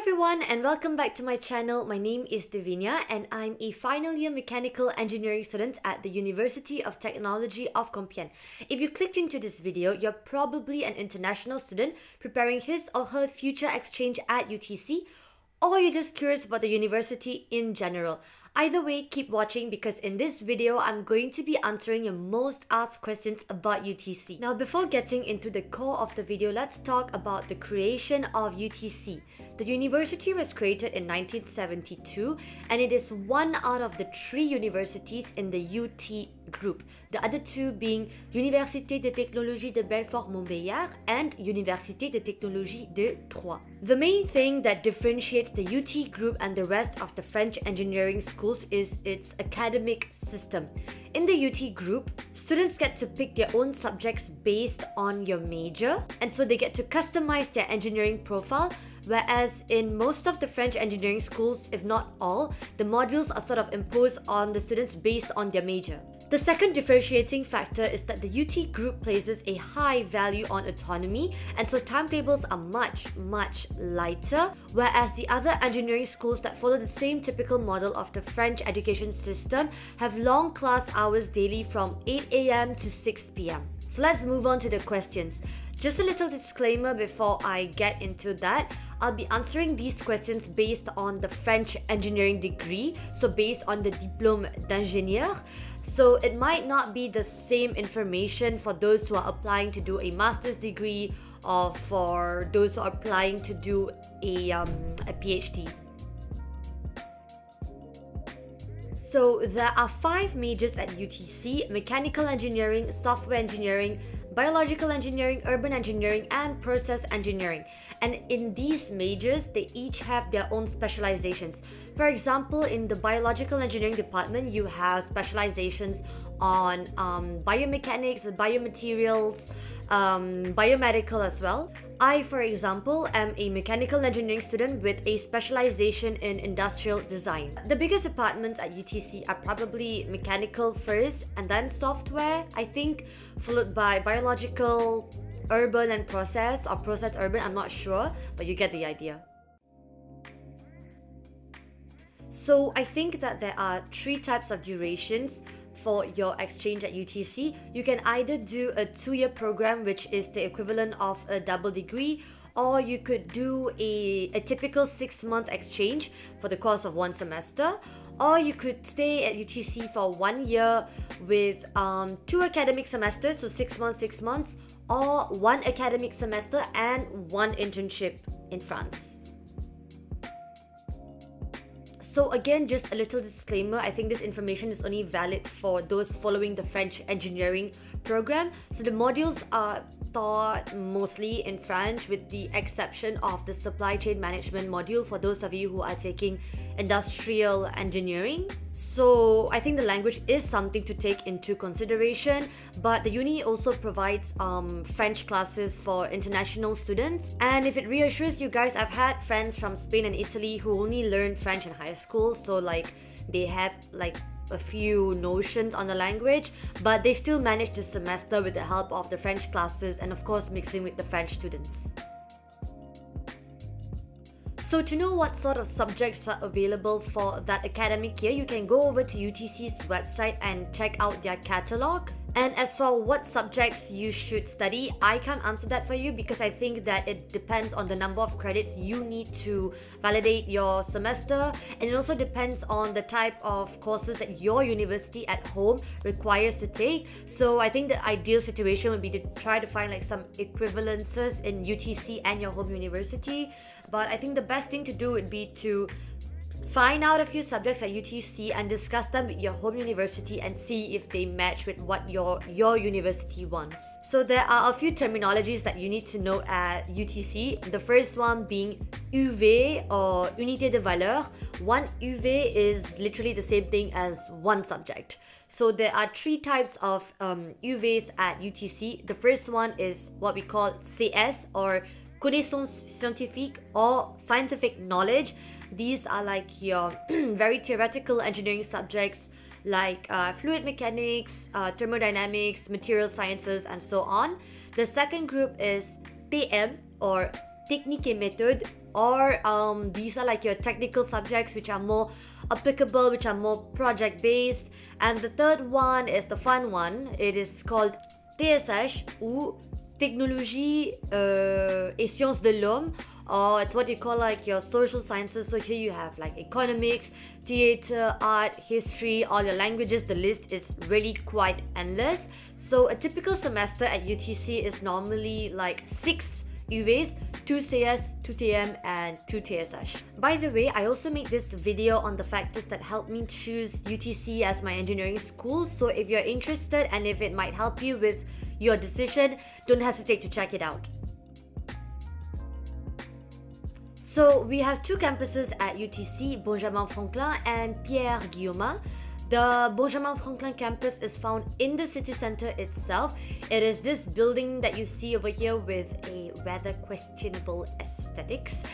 everyone and welcome back to my channel. My name is Dhivenya and I'm a final year mechanical engineering student at the University of Technology of Compiègne. If you clicked into this video, you're probably an international student preparing his or her future exchange at UTC, or you're just curious about the university in general. Either way, keep watching because in this video, I'm going to be answering your most asked questions about UTC. Now, before getting into the core of the video, let's talk about the creation of UTC. The university was created in 1972 and it is one out of the three universities in the UT group, the other two being Université de Technologie de Belfort-Montbéliard and Université de Technologie de Troyes. The main thing that differentiates the UT group and the rest of the French engineering schools is its academic system. In the UT group, students get to pick their own subjects based on your major, and so they get to customize their engineering profile, whereas in most of the French engineering schools, if not all, the modules are sort of imposed on the students based on their major. The second differentiating factor is that the UT group places a high value on autonomy, and so timetables are much lighter, whereas the other engineering schools that follow the same typical model of the French education system have long class hours daily from 8 AM to 6 PM. So let's move on to the questions. Just a little disclaimer before I get into that, I'll be answering these questions based on the French engineering degree, so based on the diplôme d'ingénieur. So it might not be the same information for those who are applying to do a master's degree or for those who are applying to do a PhD. So there are 5 majors at UTC: mechanical engineering, software engineering, biological engineering, urban engineering, and process engineering. And in these majors, they each have their own specializations. For example, in the biological engineering department, you have specializations on biomechanics, biomaterials, biomedical as well. I, for example, am a mechanical engineering student with a specialization in industrial design. The biggest departments at UTC are probably mechanical first and then software, I think, followed by biological, urban and process, or process urban, I'm not sure, but you get the idea. So I think that there are 3 types of durations for your exchange at UTC. You can either do a 2-year program, which is the equivalent of a double degree, or you could do a typical 6-month exchange for the course of 1 semester, or you could stay at UTC for 1 year with 2 academic semesters, so 6 months, or 1 academic semester and 1 internship in France. So again, just a little disclaimer, I think this information is only valid for those following the French engineering program. So the modules are taught mostly in French, with the exception of the supply chain management module for those of you who are taking industrial engineering. So I think the language is something to take into consideration, but the uni also provides French classes for international students. And if it reassures you guys, I've had friends from Spain and Italy who only learned French in high school, so like they have like a few notions on the language, but they still managed the semester with the help of the French classes and of course mixing with the French students. So to know what sort of subjects are available for that academic year, you can go over to UTC's website and check out their catalogue. And as for what subjects you should study, I can't answer that for you because I think that it depends on the number of credits you need to validate your semester, and it also depends on the type of courses that your university at home requires to take. So I think the ideal situation would be to try to find like some equivalences in UTC and your home university, but I think the best thing to do would be to find out a few subjects at UTC and discuss them with your home university and see if they match with what your university wants. So there are a few terminologies that you need to know at UTC. The first one being UV or Unité de Valeur. 1 UV is literally the same thing as 1 subject. So there are 3 types of UVs at UTC. The first one is what we call CS or Connaissance scientifique or scientific knowledge. These are like your very theoretical engineering subjects like fluid mechanics, thermodynamics, material sciences, and so on. The second group is TM or technique method or these are like your technical subjects which are more applicable, which are more project-based. And the third one is the fun one. It is called TSH or Technologie et Sciences de l'Homme. Or it's what you call like your social sciences. So here you have like economics, theater, art, history, all your languages. The list is really quite endless. So a typical semester at UTC is normally like 6 UVs, 2 CS, 2 TM and 2 TSH. By the way, I also made this video on the factors that helped me choose UTC as my engineering school. So if you're interested and if it might help you with your decision, don't hesitate to check it out. So we have two campuses at UTC, Benjamin Franklin and Pierre Guillemin. The Benjamin Franklin campus is found in the city center itself. It is this building that you see over here with a rather questionable aesthetics.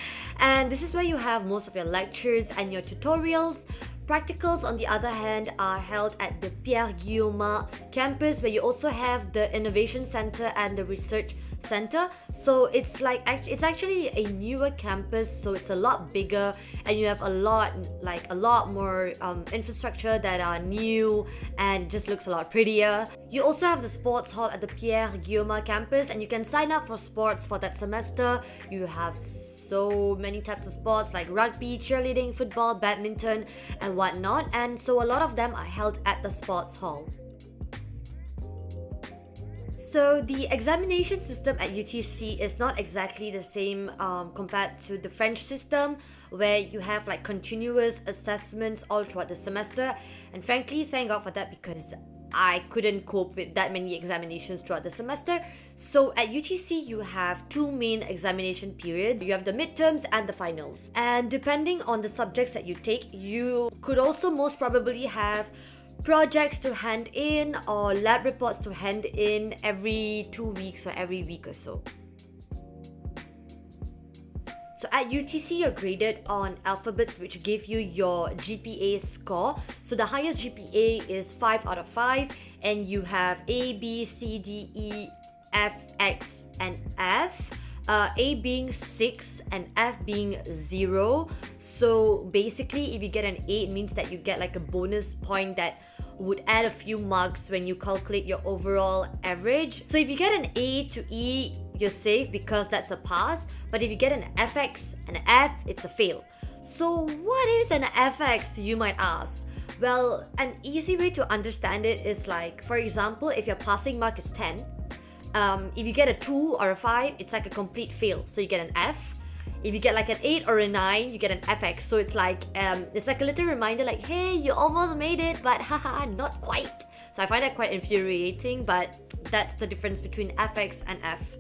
And this is where you have most of your lectures and your tutorials. Practicals, on the other hand, are held at the Pierre Guillemin campus, where you also have the Innovation Center and the Research Center. So it's actually a newer campus, so it's a lot bigger, and you have a lot more infrastructure that are new and just looks a lot prettier. You also have the sports hall at the Pierre Guillemin campus, and you can sign up for sports for that semester. You have so many types of sports like rugby, cheerleading, football, badminton and whatnot, and so a lot of them are held at the sports hall. So the examination system at UTC is not exactly the same compared to the French system, where you have like continuous assessments all throughout the semester, and frankly thank God for that, because I couldn't cope with that many examinations throughout the semester. So at UTC, you have two main examination periods. You have the midterms and the finals. And depending on the subjects that you take, you could also most probably have projects to hand in or lab reports to hand in every 2 weeks or every week or so. So at UTC, you're graded on alphabets, which give you your GPA score. So the highest GPA is 5 out of 5, and you have A, B, C, D, E, F, X, and F. A being 6 and F being 0. So basically, if you get an A, it means that you get like a bonus point that would add a few marks when you calculate your overall average. So if you get an A to E, you're safe because that's a pass, but if you get an FX, an F, it's a fail. So what is an FX, you might ask? Well, an easy way to understand it is like, for example, if your passing mark is 10, if you get a 2 or a 5, it's like a complete fail, so you get an F. If you get like an 8 or a 9, you get an FX. So it's like a little reminder like, hey, you almost made it, but haha, not quite. So I find that quite infuriating, but that's the difference between FX and F.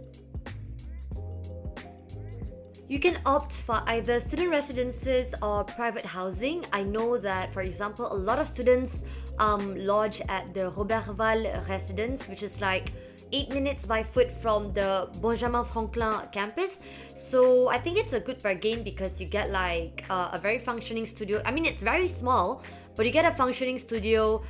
You can opt for either student residences or private housing. I know that, for example, a lot of students lodge at the Robertval residence, which is like 8 minutes by foot from the Benjamin Franklin campus. So I think it's a good bargain because you get like a very functioning studio. I mean, it's very small, but you get a functioning studio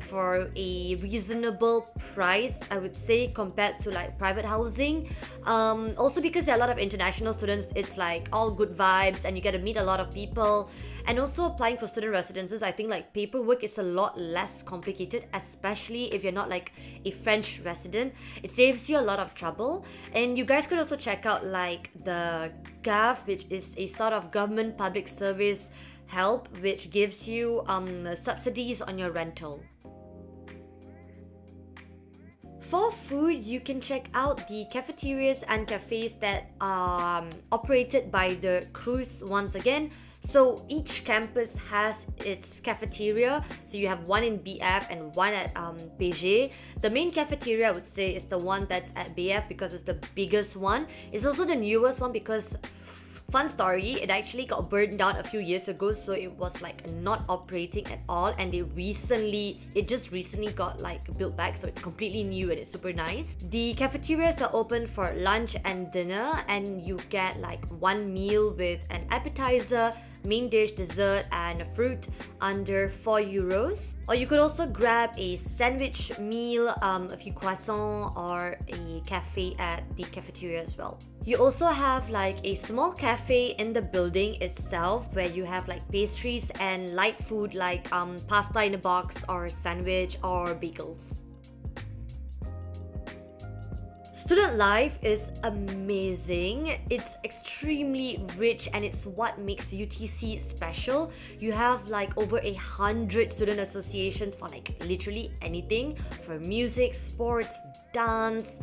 for a reasonable price, I would say, compared to like private housing. Also because there are a lot of international students, it's like all good vibes and you get to meet a lot of people. And also applying for student residences, I think like paperwork is a lot less complicated, especially if you're not like a French resident. It saves you a lot of trouble. And you guys could also check out like the GAF, which is a sort of government public service help, which gives you subsidies on your rental. For food, you can check out the cafeterias and cafes that are operated by the CROUS once again. So each campus has its cafeteria. So you have one in BF and one at BG. The main cafeteria, I would say, is the one that's at BF because it's the biggest one. It's also the newest one because, fun story, it actually got burned down a few years ago, so it was like not operating at all, and it just recently got like built back, so it's completely new and it's super nice. The cafeterias are open for lunch and dinner, and you get like one meal with an appetizer, main dish, dessert and a fruit under €4. Or you could also grab a sandwich meal, a few croissants or a cafe at the cafeteria as well. You also have like a small cafe in the building itself where you have like pastries and light food like pasta in a box or sandwich or bagels. Student life is amazing. It's extremely rich and it's what makes UTC special. You have like over 100 student associations for like literally anything, for music, sports, dance,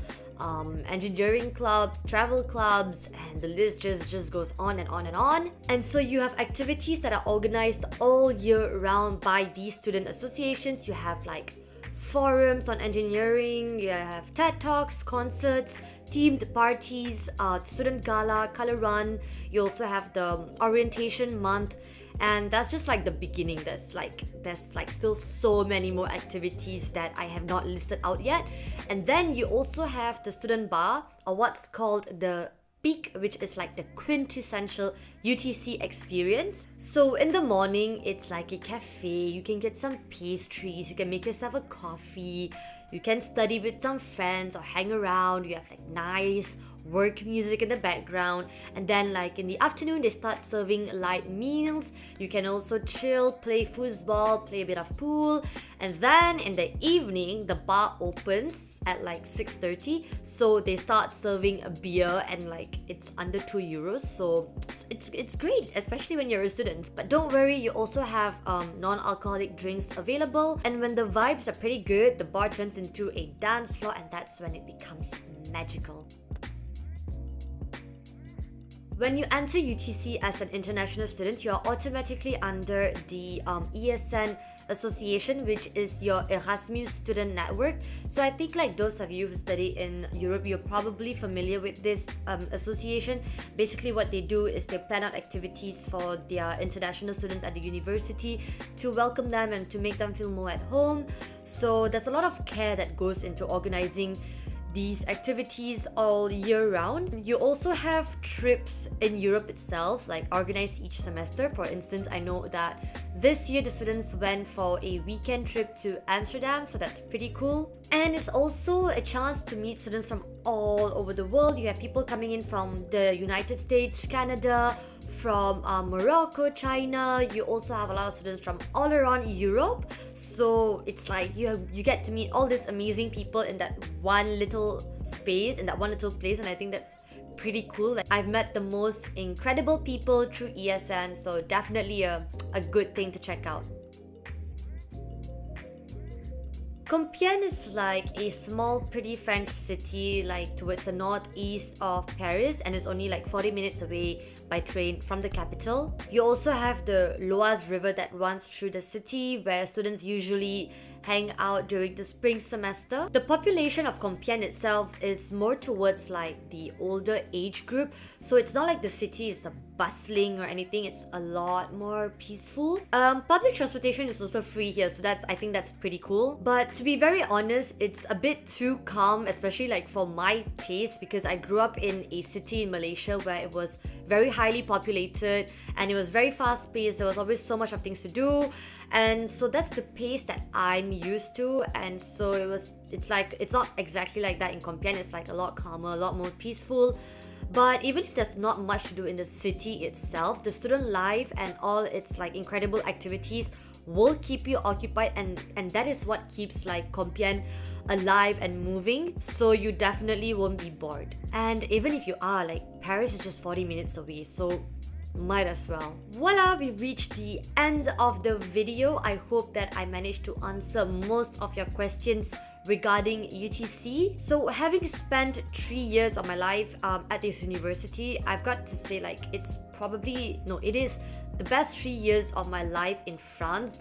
engineering clubs, travel clubs, and the list just goes on and on and on. And so you have activities that are organized all year round by these student associations. You have like forums on engineering, you have TED Talks, concerts, themed parties, student gala, color run. You also have the orientation month, and that's just like the beginning. There's still so many more activities that I have not listed out yet. And then you also have the student bar, or what's called the peak, which is like the quintessential UTC experience. So in the morning, it's like a cafe. You can get some pastries, you can make yourself a coffee, you can study with some friends or hang around. You have like nice work music in the background, and then like in the afternoon they start serving light meals. You can also chill, play foosball, play a bit of pool, and then in the evening the bar opens at like 6:30, so they start serving a beer, and like it's under €2, so it's great, especially when you're a student. But don't worry, you also have non-alcoholic drinks available, and when the vibes are pretty good, the bar turns into a dance floor, and that's when it becomes magical. When you enter UTC as an international student, you are automatically under the ESN association, which is your Erasmus student network. So I think like those of you who study in Europe, you're probably familiar with this association. Basically what they do is they plan out activities for their international students at the university to welcome them and to make them feel more at home. So there's a lot of care that goes into organizing these activities all year round. You also have trips in Europe itself, like organized each semester. For instance, I know that this year the students went for a weekend trip to Amsterdam, so that's pretty cool. And it's also a chance to meet students from all over the world. You have people coming in from the United States, Canada, from Morocco, China. You also have a lot of students from all around Europe. So it's like you get to meet all these amazing people in that one little space, in that one little place, and I think that's pretty cool. Like, I've met the most incredible people through ESN, so definitely a good thing to check out. Compiègne is like a small, pretty French city, like towards the northeast of Paris, and it's only like 40 minutes away by train from the capital. You also have the Oise River that runs through the city, where students usually hang out during the spring semester. The population of Compiègne itself is more towards like the older age group, so it's not like the city is bustling or anything. It's a lot more peaceful. Public transportation is also free here, so I think that's pretty cool. But to be very honest, it's a bit too calm, especially like for my taste, because I grew up in a city in Malaysia where it was very highly populated and it was very fast paced. There was always so much of things to do, and so that's the pace that I'm used to. And so it's not exactly like that in Compiègne. It's like a lot calmer, a lot more peaceful. But even if there's not much to do in the city itself, the student life and all its like incredible activities will keep you occupied, and that is what keeps like Compiègne alive and moving. So you definitely won't be bored. And even if you are, like, Paris is just 40 minutes away, so might as well. Voila, we've reached the end of the video. I hope that I managed to answer most of your questions regarding UTC. So having spent 3 years of my life at this university, I've got to say, like, it is the best 3 years of my life in France,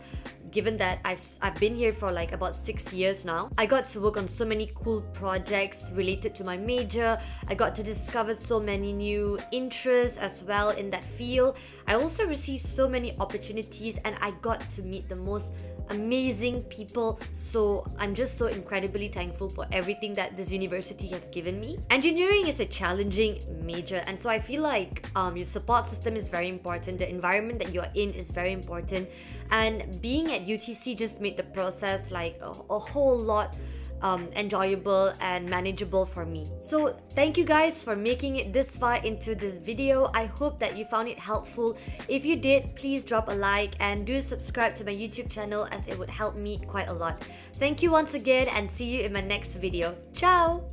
given that I've been here for like about 6 years now. I got to work on so many cool projects related to my major. I got to discover so many new interests as well in that field. I also received so many opportunities, and I got to meet the most amazing people. So I'm just so incredibly thankful for everything that this university has given me. Engineering is a challenging major, and so I feel like your support system is very important, the environment that you're in is very important, and being at UTC just made the process like a whole lot enjoyable and manageable for me. So thank you guys for making it this far into this video. I hope that you found it helpful. If you did, please drop a like and do subscribe to my YouTube channel, as it would help me quite a lot. Thank you once again, and see you in my next video. Ciao!